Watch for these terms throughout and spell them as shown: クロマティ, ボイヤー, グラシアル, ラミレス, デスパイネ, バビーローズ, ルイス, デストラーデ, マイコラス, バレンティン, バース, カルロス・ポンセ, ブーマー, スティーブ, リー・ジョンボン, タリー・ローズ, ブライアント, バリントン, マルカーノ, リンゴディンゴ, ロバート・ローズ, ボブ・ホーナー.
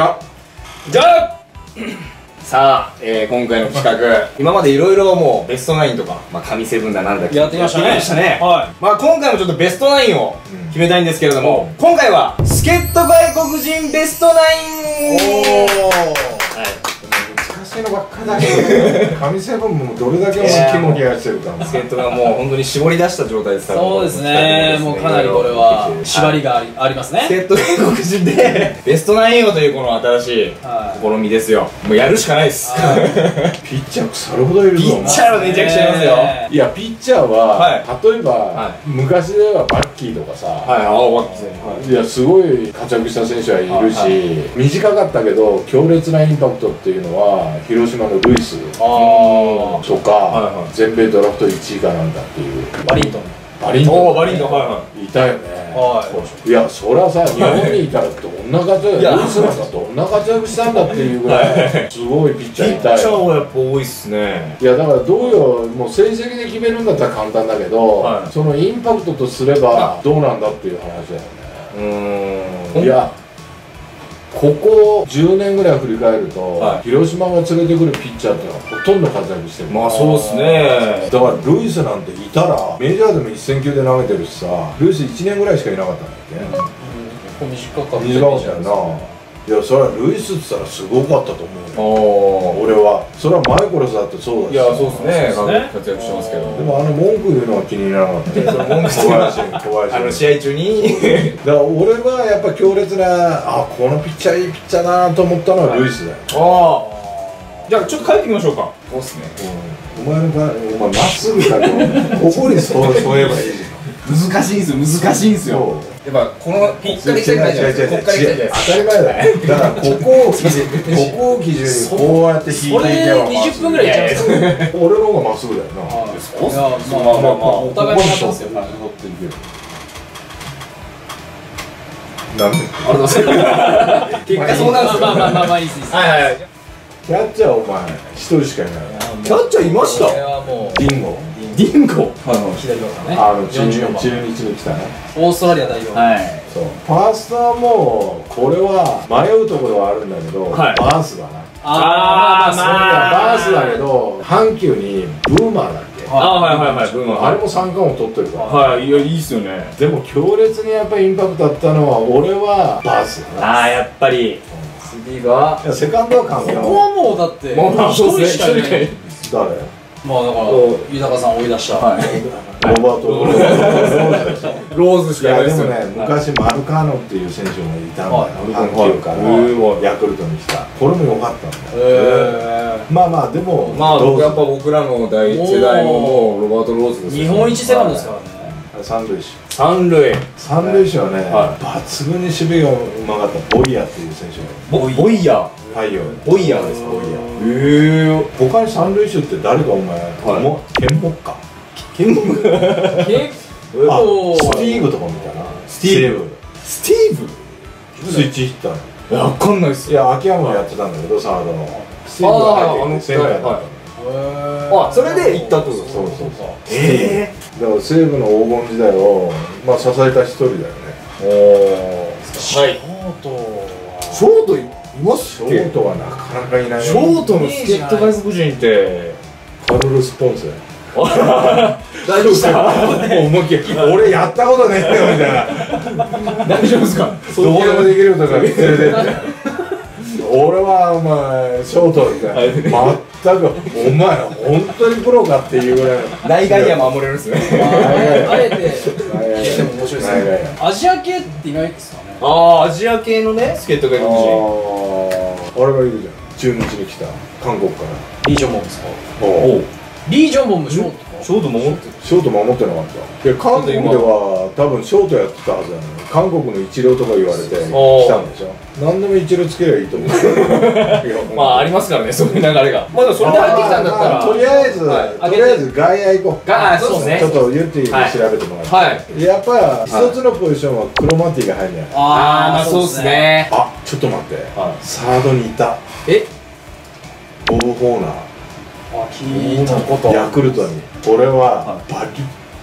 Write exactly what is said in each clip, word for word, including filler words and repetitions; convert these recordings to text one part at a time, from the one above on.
じゃじゃさあ、えー、今回の企画今までいろいろもうベストナインとか、まあ、神セブンだなんだけどやってましたね、やってましたね、はい。まあ今回もちょっとベストナインを決めたいんですけれども、うん、今回は助っ人外国人ベストナイン。おお、はい、難しいのばっかだけど神セブンもどれだけキモキやしてるか、助っ人がもう本当に絞り出した状態でスタートですね。そうですね、もうかなりこれは縛りがあり、はい、ありますね。助っ人外国人でベストナインをというこの新しい、はい、試みですよ。もうやるしかないです。ピッチャー腐るほどいるぞ。ピッチャーはめちゃくちゃいますよ。いやピッチャーは例えば昔ではバッキーとかさ、いやすごい活躍した選手はいるし、短かったけど強烈なインパクトっていうのは広島のルイスとか全米ドラフトいちいかなんだっていうバリントン、バリントンいたよね。いやそりゃさ日本にいたらどんな活躍、ルイスなんかどんな活躍したんだっていうぐらいすごいピッチャーいたよ。ピッチャーはやっぱ多いっすね。いやだからどうよ、もう成績で決めるんだったら簡単だけど、そのインパクトとすればどうなんだっていう話だよね。いやここじゅうねんぐらい振り返ると広島が連れてくるピッチャーってのはほとんど活躍してる。まあそうですね。だからルイスなんていたらメジャーでもせん球で投げてるしさ、ルイスいちねんぐらいしかいなかったんだっけ。短かったよな。いやそれはルイスって言ったらすごかったと思う。俺はそれはマイコラスだってそうだし。いやそうですね、活躍してますけど。でもあの文句言うのは気に入らなかった。文句小林小林あの試合中にだから俺はやっぱ強烈な、あこのピッチャーいいピッチャーだなと思ったのはルイスだよ。ああじゃあちょっと帰ってみましょうか。そうっすね。お前の場合お前まっすぐだと怒りそうそう言えばいいじゃん。難しいんですよ、難しいんですよ。やっぱこのピッカリしたくないじゃないですか。当たり前だね。だからここを基準ここを基準にこうやって引いていけばにじゅっぷんぐらいいっちゃいます。俺の方がまっすぐだよな。まあまあまあお互いに勝ってますよ。なんであれだせ結果そうなんですよ。まあまあまあまあいいです。はいはい。キャッチャーお前一人しかいない。キャッチャーいました。リンゴディンゴ、左側ね、あの中日に来たね、オーストラリア代表。はい、そう、ファーストはもう、これは迷うところはあるんだけど、バースだな。ああ、バースだけど、阪急にブーマーだっけ。ああ、はいはいはい、ブーマー。あれも三冠王取ってるから。はい、いや、いいっすよね。でも、強烈にやっぱりインパクトあったのは、俺はバース。ああ、やっぱり。次が。いや、セカンドは関係ない。ここはもう、だって。もう、一人しかいない。誰。まあだから豊さん追い出したロバート・ローズしかいないですよね。昔マルカーノっていう選手もいたんだよ、阪急からヤクルトに来た。これも良かったんだ。まあまあでもやっぱ僕らの第一世代ももうロバート・ローズです。日本一セカンドですからね。三塁手、三塁三塁手はね抜群に守備がうまかったボイヤーっていう選手が。ボイヤーはいよ、ボイヤーですか。ボイヤー。ええ、他に三塁手って誰かお前。もう剣木か。剣木。剣。あ、スティーブとかみたいな。スティーブ。スティーブ。スイッチヒッター。いや、わかんないっす。いや、秋山もやってたんだけど、サードの。スティーブが入ってセンターだった。あ、それで行ったってこと。そうそうそう。ええ。だから西武の黄金時代をまあ支えた一人だよね。おお。はい。ショート。ショート。ショートはなかなかいない。ショートの助っ人外国人ってカルロス・ポンセ。大丈夫ですか。俺やったことないんだよみたいな。大丈夫ですか。どうでもできるとか連れてって俺はお前ショートみたいな。全くお前本当にプロかっていうぐらいの内外野守れるんですね。あえて聞いても面白いですね。アジア系っていないですかね。ああアジア系のね助っ人外国人あれがいるじゃん。中日に来た韓国からリー・ジョンボンですか。リー・ジョンボンもショートショート守ってショート守ってなかった。いや韓国では多分ショートやってたはずなのに韓国のイチローとか言われて来たんでしょ。何でもイチローつけりゃいいと思う。まあありますからねそういう流れが。まあそれで入ってきたんだったらとりあえずとりあえず外野行こう。そうねちょっとユッティで調べてもらって、やっぱ一つのポジションはクロマティが入るんじゃない。ああそうですね。あちょっと待って、サードにいた。えボブ・ホーナー聞いたことヤクルトに。俺はバリ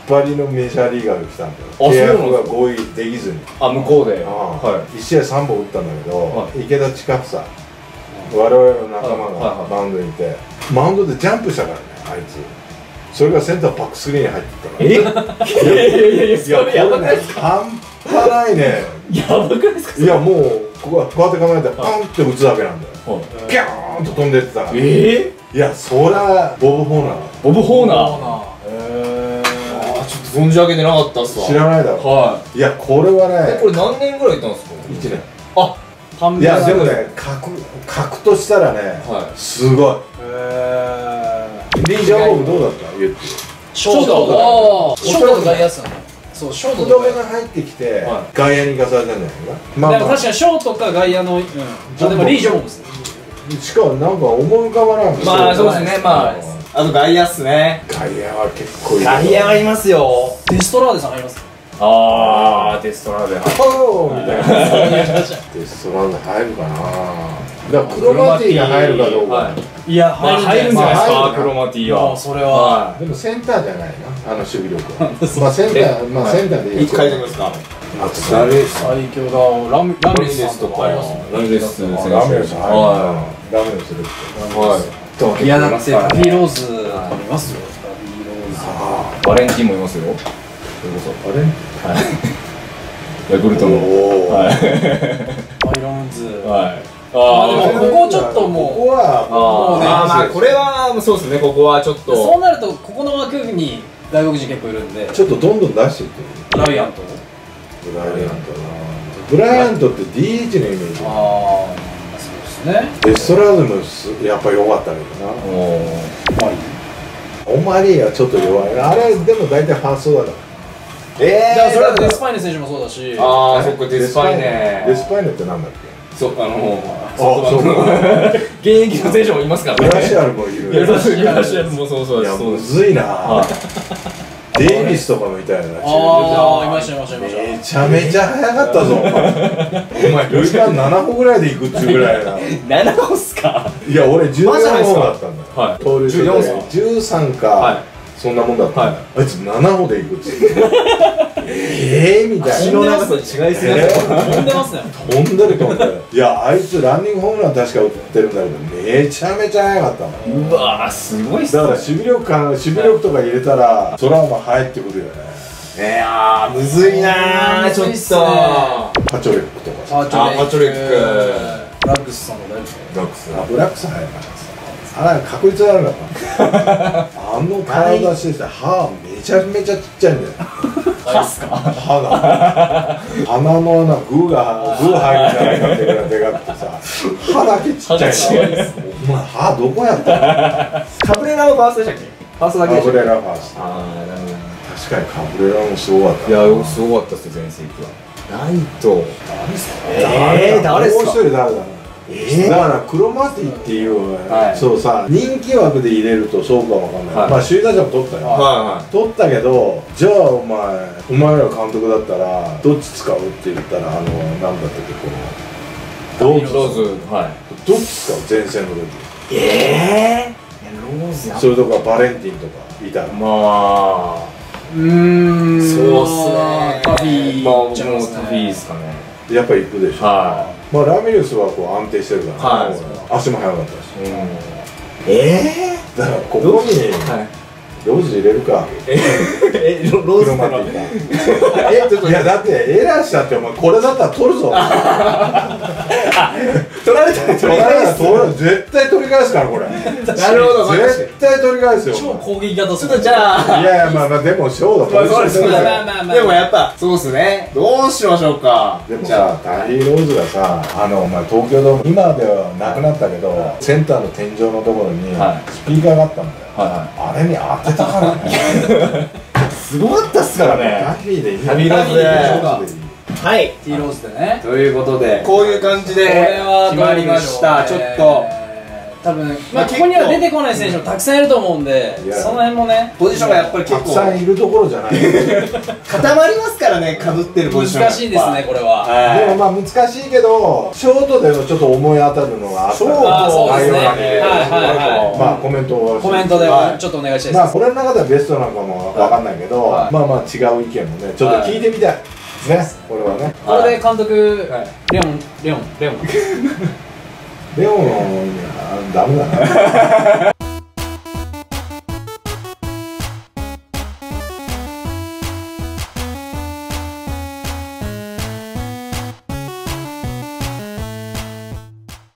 バリのメジャーリーガーが来たんだよ。契約が合意できずに。あ、向こうで。いち試合さんぼん打ったんだけど、池田近房、我々の仲間がマウンドにいて、マウンドでジャンプしたからね、あいつ。それがセンターバックスクリーンに入ってたから。えいやいやいや、それやばくないですか。半端ないね。やばくないですか。いや、もうここはこうやって構えてパンって打つだけなんだよ。ピャーンと飛んでってたから。えいや、そりゃボブ・ホーナー。ボブ・ホーナー、存じ上げてなかったっすわ。知らないだろ。はい。いや、これはね、これ何年ぐらいいたんですか。いちねん。あ、半分。いや、でもね、格格としたらね、すごい。へえ。で、ジャンボどうだった。言ってショートがショートが外野っすよね。そう、ショートが入ってきて外野に行かされたんじゃないかな。確かにショートか外野の。でもリー・ジョボンですね。しかもなんか思い浮かばない。まあそうですね。まああと外野っすね。外野は結構いる。外野はいますよ。デストラーデさんがいます。ああ、デストラーデ。おおみたいな。デストラーデ入るかな。だからクロマティが入るかどうか。いや、入るんじゃないですか。クロマティは。それは。でもセンターじゃないな。あの守備力は。まあセンター、まあセンターで。一回でますか。あと誰？最強だ。ラミレスとか。ラミレス選手。ラミレス。はい。ラミレスです。はい。いや、だってバビーローズもいますよ。バビーローズ、バレンティンもいますよ。それこそバレン、はい、ヤクルトの、はい、バイロンズ、はい。あ、でもここちょっともう、ここはもうね、これはそうですね。ここはちょっとそうなると、ここの枠に外国人結構いるんで、ちょっとどんどん出していって。ブライアント、ブライアントな。ブライアントって ディーエイチ のイメージ。ああ、デストラーデもやっぱ良かったけどな。オマリーはちょっと弱い。あれでも大体ファーストだから。ええ、それはデスパイネ選手もそうだし。ああ、そっか、デスパイネ。デスパイネってなんだっけ。そう、あの現役の選手もいますからね。グラシアルもいる。グラシアルもそうそうです。いや、むずいな。デイビスとかみたいな。ああ、いましたいましたいました。めちゃめちゃ早かったぞ。お前塁間ななこぐらいで行くっちゅうぐらいな。ななこっすか。いや、俺じゅうよんほんだったんだよ。盗塁じゅうさんかそんなもんだったんだ。あいつななほんで行くっつう。ええみたいな。足の長さ違いすぎますね。飛んでますね。飛んでるかもね。いや、あいつランニングホームラン確か打ってるんだけど、めちゃめちゃ速かったの。うわー、すごいっすね。だから守備力か、守備力とか入れたらそらも入ってくるよね。いやー、むずいなー、ちょっと。パチョレックとか。あ、パチョレック。ブラックスさんも大丈夫ですか。ブラックス。あ、ブラックス速かった。あれ確率悪かった。あの体してて、歯めちゃめちゃちっちゃいんだよ。歯っすか。歯が鼻の穴、グーがグー入るんじゃないかってぐらいでかくてさ、歯だけちっちゃいの。お前歯どこやったの。カブレラのファーストでしたっけ。ファーストだけでしたっけ。カブレラファースト。確かにカブレラもすごかった。いや、すごかったっすよ、全盛期は。ライト誰っすか。えー、誰っすか。もう一人誰だろう。だからクロマティっていうそうさ、人気枠で入れるとそうかわかんない。まあ首位打者も取ったよ。取ったけど、じゃあお前お前ら監督だったらどっち使うって言ったら、あの何だったっけ、このローズ。ローズ、はい。どっち使う前線の時。ええ、ローズや。それとかバレンティンとかいたら、まあうん、そうっすね。タフィー、まあもうタフィーっすかね。やっぱ行くでしょ。はい。まあラミレスはこう安定してるから、足も速かったし。ええ、だからここにローズ入れるか。え、ローズっての。いや、だってエラーしたって、お前これだったら取るぞ。取られたら取り返す。絶対取り返すから、これ。なるほど。絶対取り返すよ。超攻撃型。ちょっとじゃあ。いやいや、まあまあでもショーだ。そうですね。でもやっぱそうですね。どうしましょうか。でもさ、タリー・ローズがさ、あのまあ東京ドーム、今ではなくなったけど、センターの天井のところにスピーカーがあったんだよ。あれに当てたからね。すごかったっすからね。タリーでいい。タリーローズでいい。はい、Tローズでね。ということで、こういう感じで決まりました。ちょっと。多分、まあ、ここには出てこない選手もたくさんいると思うんで、その辺もね、ポジションがやっぱり結構たくさんいるところじゃない固まりますからね、かぶってるポジションが難しいですね、これは。でもまあ難しいけど、ショートでちょっと思い当たるのがあったので、コメントをコメントでちょっとお願いしたいです。まあこれの中ではベストなのかも分かんないけど、まあまあ違う意見もね、ちょっと聞いてみたいですね、これはね。これで監督、レオン、レオン、レオン。レオンはダメだな。